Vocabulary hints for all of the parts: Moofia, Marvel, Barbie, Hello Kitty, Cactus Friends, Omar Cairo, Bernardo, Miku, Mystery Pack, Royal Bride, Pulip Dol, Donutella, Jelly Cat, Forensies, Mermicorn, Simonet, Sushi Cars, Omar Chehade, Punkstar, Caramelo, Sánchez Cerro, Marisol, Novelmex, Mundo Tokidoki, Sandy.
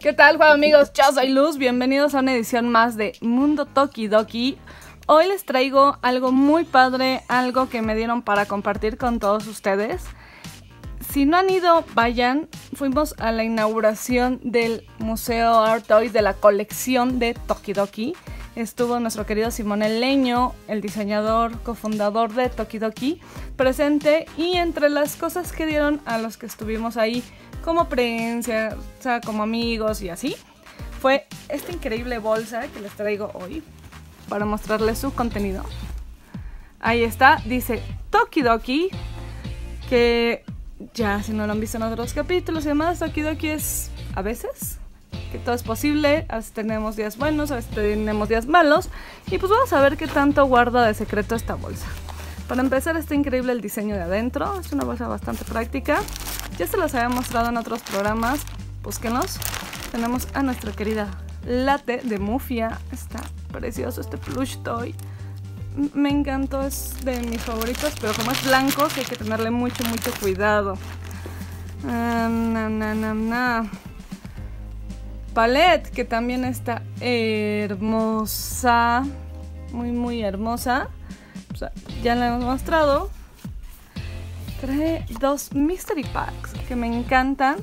¿Qué tal, Juan, amigos? Yo soy Luz, bienvenidos a una edición más de Mundo Tokidoki. Hoy les traigo algo muy padre, algo que me dieron para compartir con todos ustedes. Si no han ido, vayan. Fuimos a la inauguración del Museo Art Toys de la colección de Tokidoki. Estuvo nuestro querido Simone Legno, el diseñador, cofundador de Tokidoki, presente. Y entre las cosas que dieron a los que estuvimos ahí como prensa, o sea, como amigos y así, fue esta increíble bolsa que les traigo hoy para mostrarles su contenido. Ahí está, dice Tokidoki, que... ya, si no lo han visto en otros capítulos y demás, Tokidoki es a veces, que todo es posible, a veces tenemos días buenos, a veces tenemos días malos, y pues vamos a ver qué tanto guarda de secreto esta bolsa. Para empezar, está increíble el diseño de adentro, es una bolsa bastante práctica, ya se los había mostrado en otros programas, búsquenos. Tenemos a nuestra querida Latte de Mufia, está precioso este plush toy. Me encantó, es de mis favoritos, pero como es blanco, sí hay que tenerle mucho cuidado. Palette, que también está hermosa. Muy hermosa. O sea, ya la hemos mostrado. Trae dos Mystery Packs que me encantan,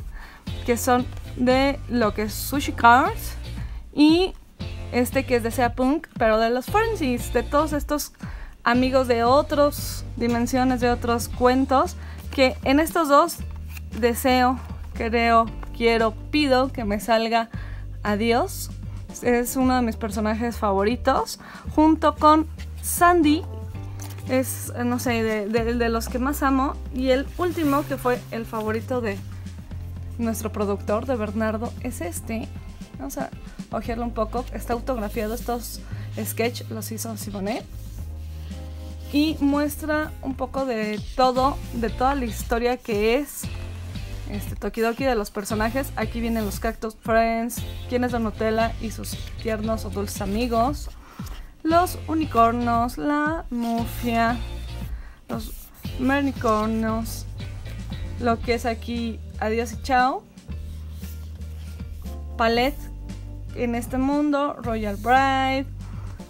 que son de lo que es Sushi Cars y... este que es de Sea Punk, pero de los Forensies, de todos estos amigos de otras dimensiones, de otros cuentos, que en estos dos deseo, creo, quiero, pido que me salga Adiós. Es uno de mis personajes favoritos, junto con Sandy, es, no sé, de los que más amo. Y el último, que fue el favorito de nuestro productor, de Bernardo, es este. Vamos a ojearlo un poco. Está autografiado, estos sketches los hizo Simonet. Y muestra un poco de todo, de toda la historia que es este Tokidoki, de los personajes. Aquí vienen los Cactus Friends, quién es Donutella y sus tiernos o dulces amigos, los unicornos, la mufia, los mermicornos, lo que es aquí Adiós y Chao, Palette, en este mundo, Royal Bride,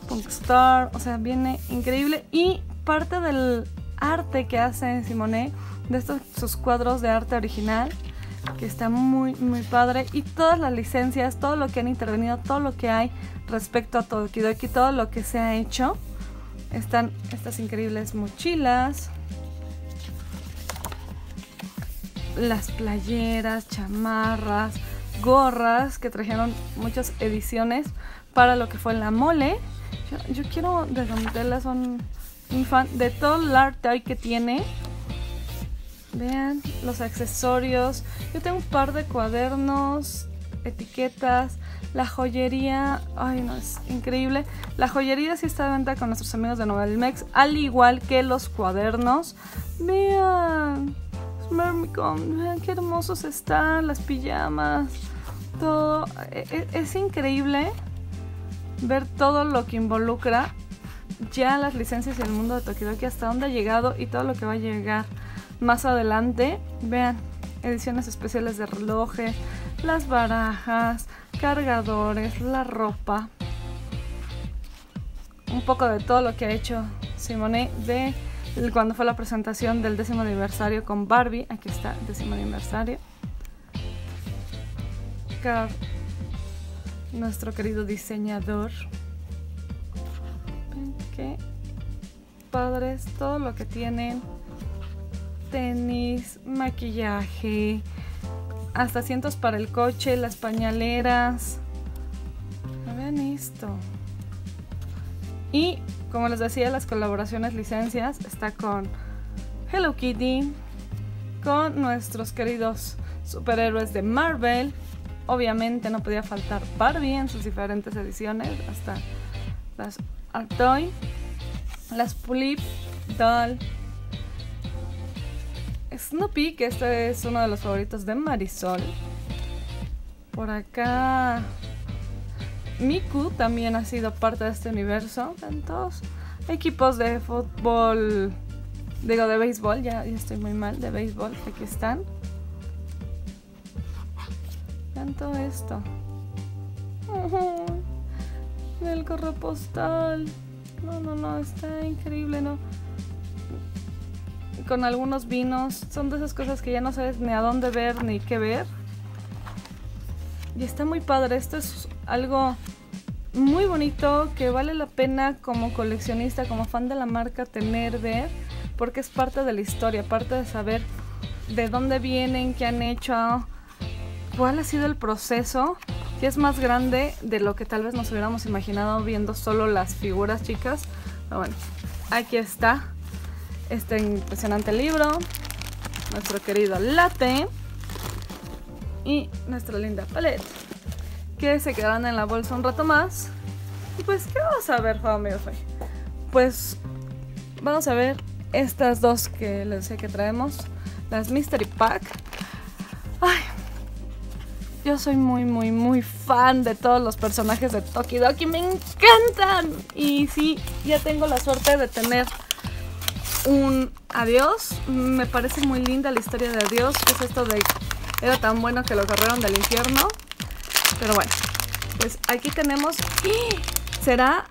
Punkstar, o sea, viene increíble. Y parte del arte que hace Simone, de estos sus cuadros de arte original, que está muy padre. Y todas las licencias, todo lo que han intervenido, todo lo que hay respecto a Tokidoki, todo lo que se ha hecho. Están estas increíbles mochilas, las playeras, chamarras, gorras que trajeron muchas ediciones para lo que fue la mole. Yo quiero de Donutella, son un fan de todo el arte que tiene. Vean los accesorios. Yo tengo un par de cuadernos, etiquetas, la joyería. Ay, no, es increíble. La joyería sí está de venta con nuestros amigos de Novelmex, al igual que los cuadernos. Vean Mermicon, vean qué hermosos están, las pijamas, todo. Es increíble ver todo lo que involucra ya las licencias y el mundo de Tokidoki, hasta dónde ha llegado y todo lo que va a llegar más adelante. Vean, ediciones especiales de relojes, las barajas, cargadores, la ropa. Un poco de todo lo que ha hecho Simone de... cuando fue la presentación del 10º aniversario con Barbie. Aquí está, 10º aniversario. Car, nuestro querido diseñador. Qué padres, todo lo que tienen. Tenis, maquillaje, hasta asientos para el coche, las pañaleras. Vean esto. Y... como les decía, las colaboraciones, licencias, está con Hello Kitty, con nuestros queridos superhéroes de Marvel. Obviamente no podía faltar Barbie en sus diferentes ediciones, hasta las Art Toy, las Pulip Dol, Snoopy, que este es uno de los favoritos de Marisol. Por acá Miku también ha sido parte de este universo. Tantos equipos de fútbol, digo de béisbol, ya estoy muy mal, de béisbol, aquí están. Tanto esto. Oh, el correo postal. No, está increíble, ¿no? Con algunos vinos, son de esas cosas que ya no sabes ni a dónde ver ni qué ver. Y está muy padre, esto es algo muy bonito que vale la pena como coleccionista, como fan de la marca tener, ver, porque es parte de la historia, parte de saber de dónde vienen, qué han hecho, cuál ha sido el proceso. Y es más grande de lo que tal vez nos hubiéramos imaginado viendo solo las figuras chicas. Pero bueno, aquí está este impresionante libro, nuestro querido Latte y nuestra linda paleta, que se quedarán en la bolsa un rato más. Y pues, ¿qué vamos a ver, familia? Pues vamos a ver estas dos que les decía que traemos, las Mystery Pack. Ay, yo soy muy fan de todos los personajes de Tokidoki, me encantan. Y sí, ya tengo la suerte de tener un Adiós. Me parece muy linda la historia de Adiós, que es esto de era tan bueno que lo corrieron del infierno. Pero bueno, pues aquí tenemos. ¿Será?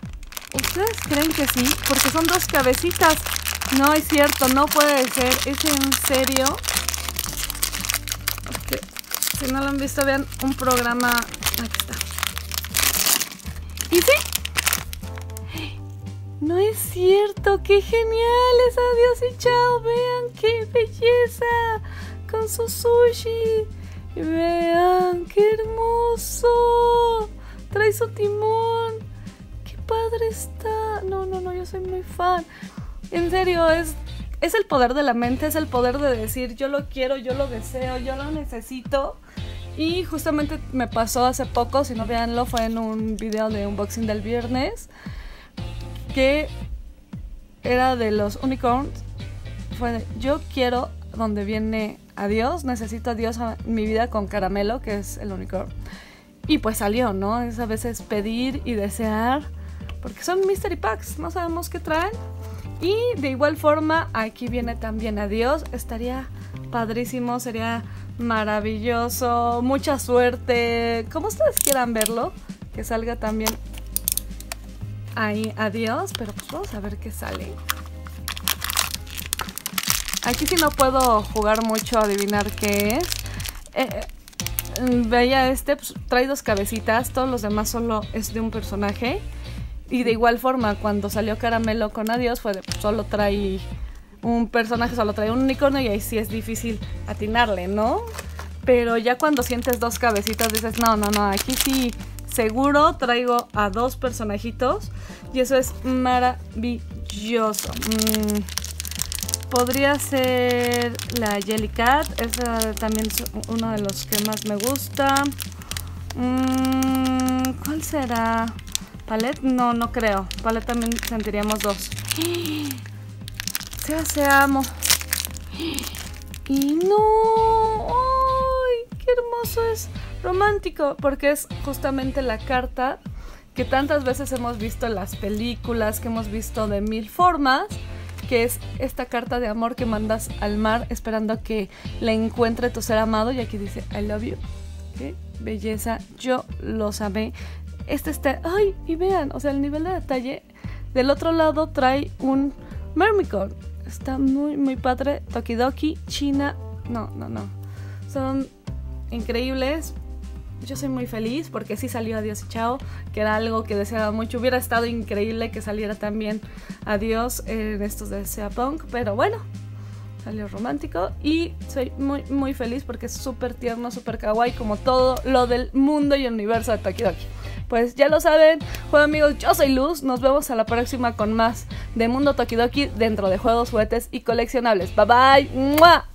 ¿Ustedes creen que sí? Porque son dos cabecitas. No es cierto, no puede ser. ¿Es en serio? Okay. Si no lo han visto, vean un programa. Aquí está. ¿Y sí? No es cierto, qué genial. Es Adiós y Chao. Vean qué belleza. Con su sushi. Y vean, qué hermoso. Trae su timón. Qué padre está. No, yo soy muy fan. En serio, es el poder de la mente, es el poder de decir yo lo quiero, yo lo deseo, yo lo necesito. Y justamente me pasó hace poco, si no véanlo, fue en un video de unboxing del viernes, que era de los unicorns. Fue de, yo quiero donde viene Adiós, necesito Adiós a mi vida con Caramelo, que es el unicornio. Y pues salió, ¿no? Es a veces pedir y desear, porque son mystery packs, no sabemos qué traen. Y de igual forma, aquí viene también Adiós. Estaría padrísimo, sería maravilloso, mucha suerte, como ustedes quieran verlo, que salga también ahí Adiós. Pero pues vamos a ver qué sale. Aquí sí no puedo jugar mucho a adivinar qué es. Veía este, pues, trae dos cabecitas, todos los demás solo es de un personaje. Y de igual forma, cuando salió Caramelo con Adiós, fue de, pues, solo trae un personaje, solo trae un unicornio, y ahí sí es difícil atinarle, ¿no? Pero ya cuando sientes dos cabecitas dices, no, aquí sí seguro traigo a dos personajitos. Y eso es maravilloso. Podría ser la Jelly Cat, esa también es uno de los que más me gusta. ¿Cuál será? ¿Palette? No creo. Palette también sentiríamos dos. Se amo. Y no. ¡Ay, qué hermoso es! Romántico, porque es justamente la carta que tantas veces hemos visto en las películas, que hemos visto de mil formas, que es esta carta de amor que mandas al mar esperando que la encuentre tu ser amado. Y aquí dice, I love you. Qué belleza, yo lo amé. Este está... ¡Ay! Y vean, o sea, el nivel de detalle. Del otro lado trae un Mermicorn. Está muy padre. Tokidoki, China... No. Son increíbles. Yo soy muy feliz porque sí salió Adiós y Chao, que era algo que deseaba mucho. Hubiera estado increíble que saliera también Adiós en estos de Sea Punk, pero bueno, salió romántico. Y soy muy feliz porque es súper tierno, súper kawaii, como todo lo del mundo y universo de Tokidoki. Pues ya lo saben, juego amigos, yo soy Luz. Nos vemos a la próxima con más de Mundo Tokidoki dentro de juegos, juguetes y coleccionables. Bye bye. ¡Mua!